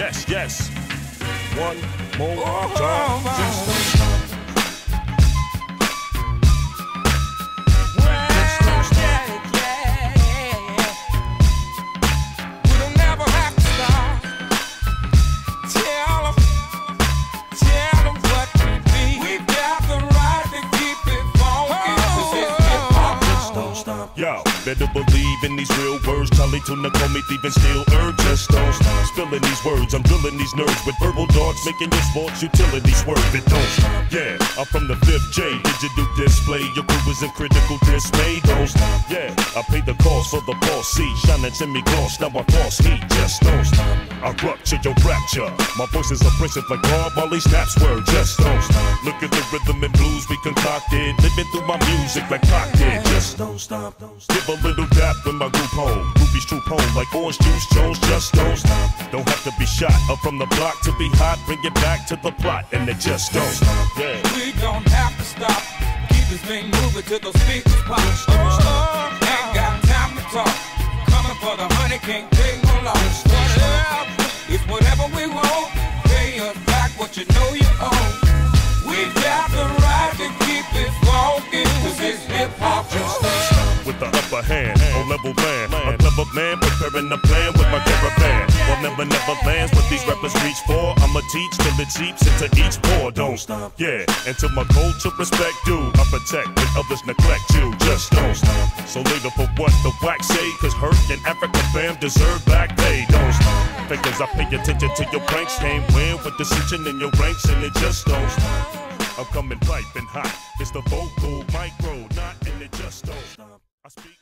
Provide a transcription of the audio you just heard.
Yes, yes. One more time. Yo, better believe in these real words. Charlie Tuna call me thieving, still urge us. Don't stop spilling these words. I'm drilling these nerves with verbal darts, making your sports utility swerve. It don't stop. Yeah, I'm from the 5th J. Digital display, your crew is in critical dismay. Don't stop. Yeah, I pay the cost for the posse. Shining to me gloss, now I false heat. Just don't stop. I rupture your rapture. My voice is oppressive like Bob Marley snaps word. Just don't stop. Look at the rhythm and blues we concocted. Living through my music like Rock did. Just don't stop. Give a little dap when my group home. Groupies troop home like Orange Juice Jones. Just don't stop. Don't have to be shot up from the block to be hot. Bring it back to the plot and it just don't stop. Yeah. We don't have to stop. Keep this thing moving till those speakers pop. Don't stop. Ain't got time to talk. Coming for the honey, can't take no loss. Whatever, it's whatever we want. Pay us back what you know you own. We got the right to keep it walking, 'cause it's hip hop. With the upper hand, on level land, a clever man preparing a plan with my caravan. Well, never lands what these rappers reach for. I'ma teach till it seeps into each pore. Don't stop, yeah, and to my culture respect due. I protect when others neglect you. Just don't stop. So later for what the wax say, 'cause hurt and Africa fam deserve back pay. Don't stop, because I pay attention to your pranks. Can't win with decision in your ranks, and it just don't stop. I'm coming piping hot. It's the vocal micro, not in the just don't. I speak.